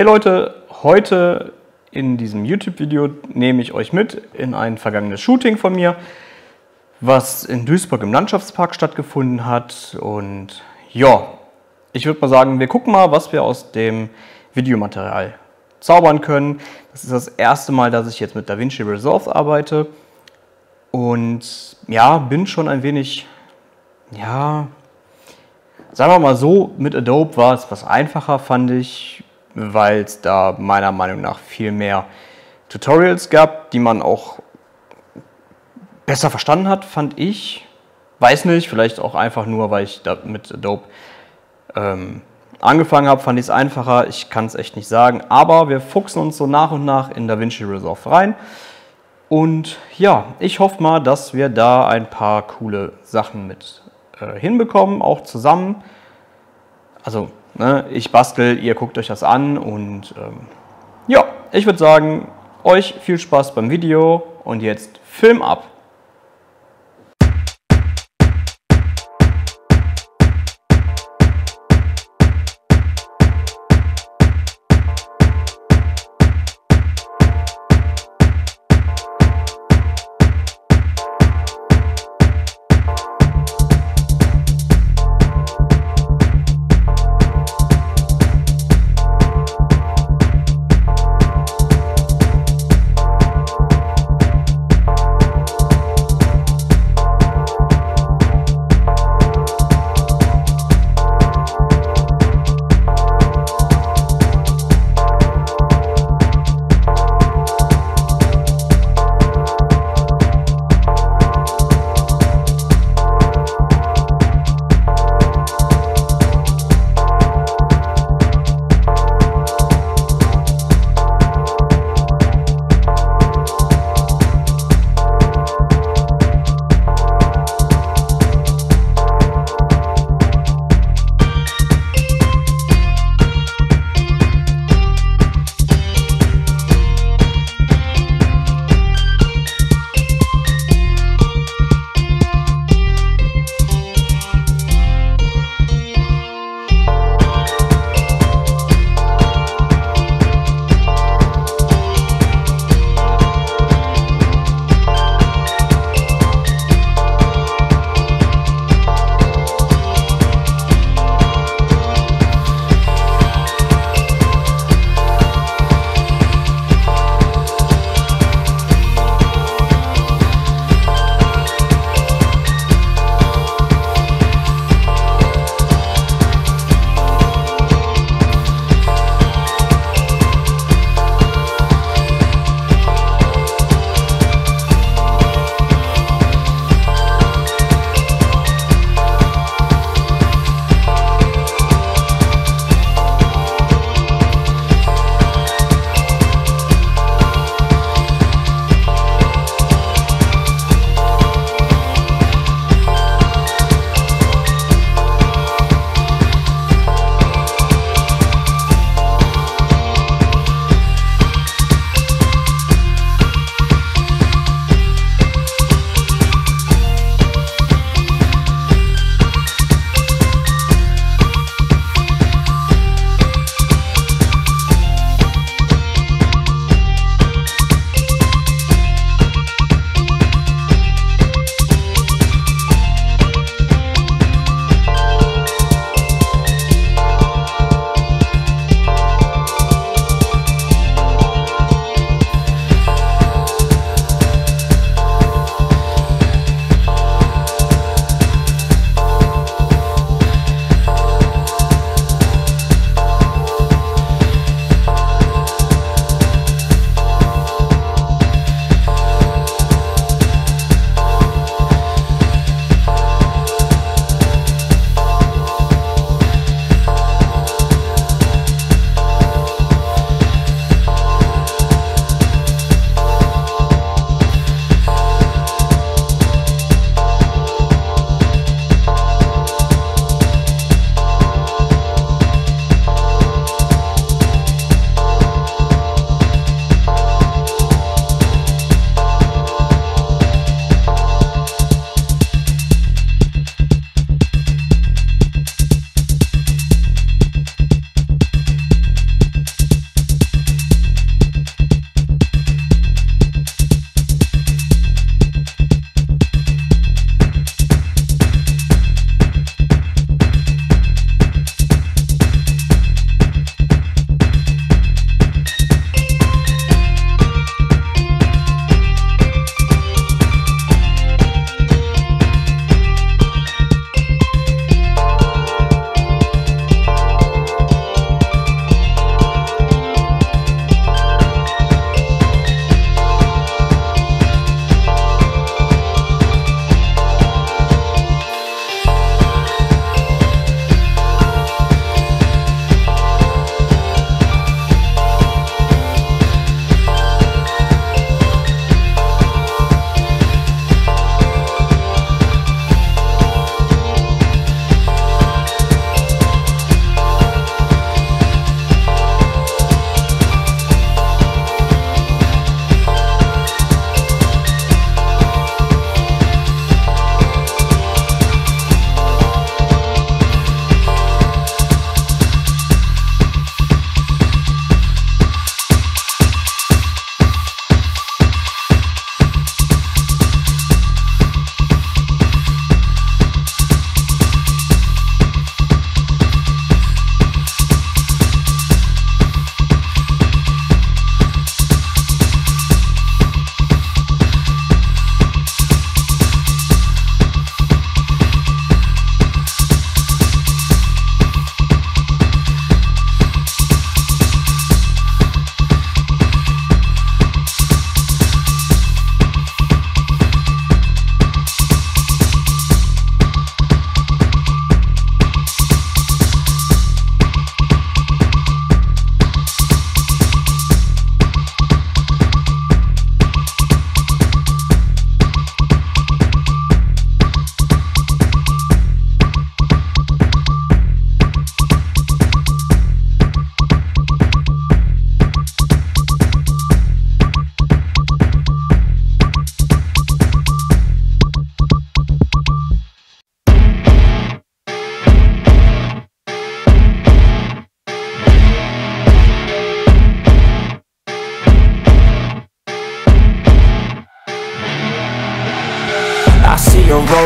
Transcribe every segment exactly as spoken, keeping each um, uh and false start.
Hey Leute, heute in diesem YouTube-Video nehme ich euch mit in ein vergangenes Shooting von mir, was in Duisburg im Landschaftspark stattgefunden hat. Und ja, ich würde mal sagen, wir gucken mal, was wir aus dem Videomaterial zaubern können. Das ist das erste Mal, dass ich jetzt mit DaVinci Resolve arbeite. Und ja, bin schon ein wenig, ja, sagen wir mal so, mit Adobe war es was einfacher, fand ich, weil es da meiner Meinung nach viel mehr Tutorials gab, die man auch besser verstanden hat, fand ich. Weiß nicht, vielleicht auch einfach nur, weil ich da mit Adobe ähm, angefangen habe, fand ich es einfacher. Ich kann es echt nicht sagen, aber wir fuchsen uns so nach und nach in DaVinci Resolve rein. Und ja, ich hoffe mal, dass wir da ein paar coole Sachen mit äh, hinbekommen, auch zusammen. Also, ne, ich bastel, ihr guckt euch das an und ähm, ja, ich würde sagen, euch viel Spaß beim Video und jetzt Film ab!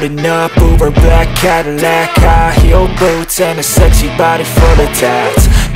rolling up, Uber black Cadillac, high heel boots and a sexy body full of tats.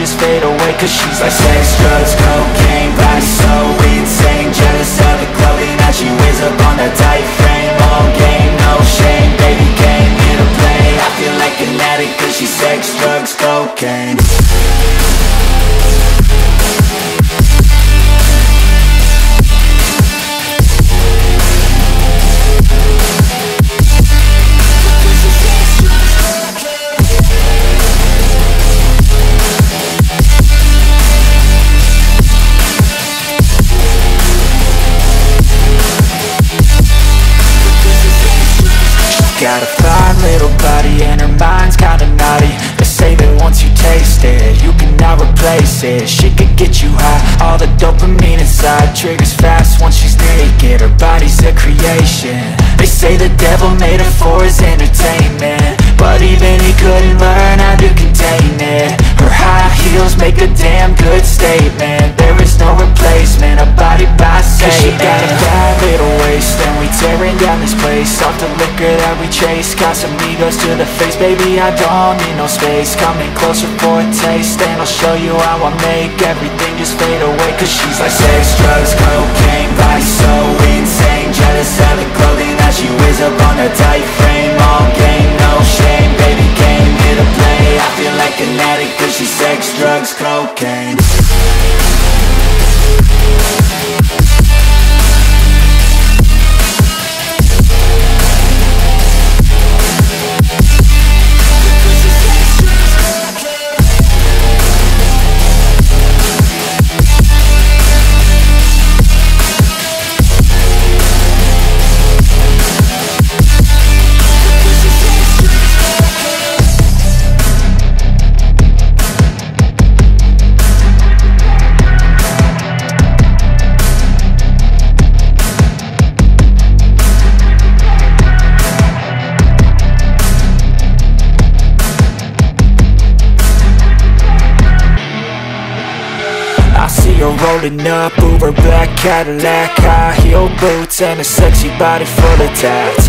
just fade away. Cause she's like sex, drugs, cocaine, body so insane. Jealous of the clothing that she wears up on that tight frame. All game, no shame, baby came here to play. I feel like an addict cause she's sex, drugs, cocaine. Got a fine little body and her mind's kinda naughty. They say that once you taste it, you cannot replace it. She could get you high, all the dopamine inside triggers fast once she's naked. Her body's a creation. They say the devil made her for his entertainment, but even he couldn't learn how to contain it. Her high heels make a damn good statement. There is no replacement, a body by Satan. Cause she got a bad little waist, and we tearing down this place off the liquor that we chase. Got some egos to the face, baby I don't need no space. Coming closer for a taste, and I'll show you how I make everything just fade away. Cause she's like sex, drugs, cocaine, body so insane. Jealous of the clothing that she wears up on her tight frame. All game, no shame, baby came here to play. I feel like an addict cause she's sex, drugs, cocaine. Rolling up, Uber black Cadillac, high heel boots and a sexy body full of tats.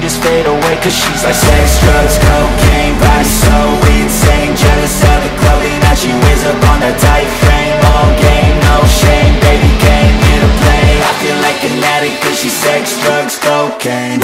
just fade away. Cause she's like sex, drugs, cocaine, body so insane. Jealous of the clothing that she wears up on that tight frame. All game, no shame, baby came here to play. I feel like an addict cause she's sex, drugs, cocaine.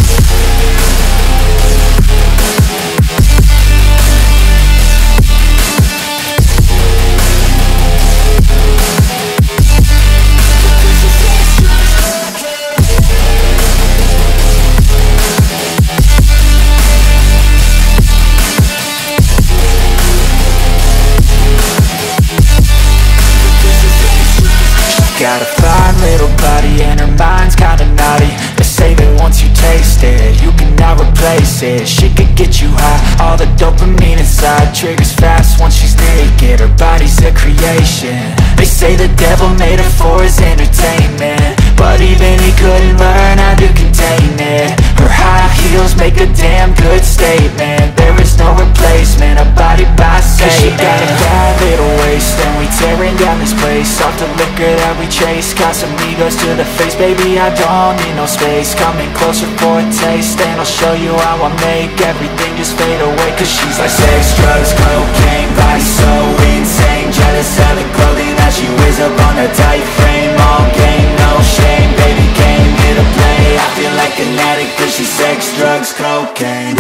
Got a fine little body and her mind's kinda naughty. They say that once you taste it, you cannot replace it. She could get you high, all the dopamine inside triggers fast once she's naked. Her body's a creation. They say the devil made her for his entertainment, but even he couldn't learn how to contain it. Her high heels make a damn good statement. There is no replacement, a body by Satan. Cause she got a bad little waist, and we tearing down this place off the liquor that we chase. Got some egos to the face, baby I don't need no space. Coming closer for a taste, and I'll show you how I make everything just fade away. Cause she's like sex, drugs, cocaine, body so insane. Jealous of the clothing that she wears up on her tight frame. All game, no shame, baby came here to play. I feel like an addict, cause she's sex, drugs, cocaine.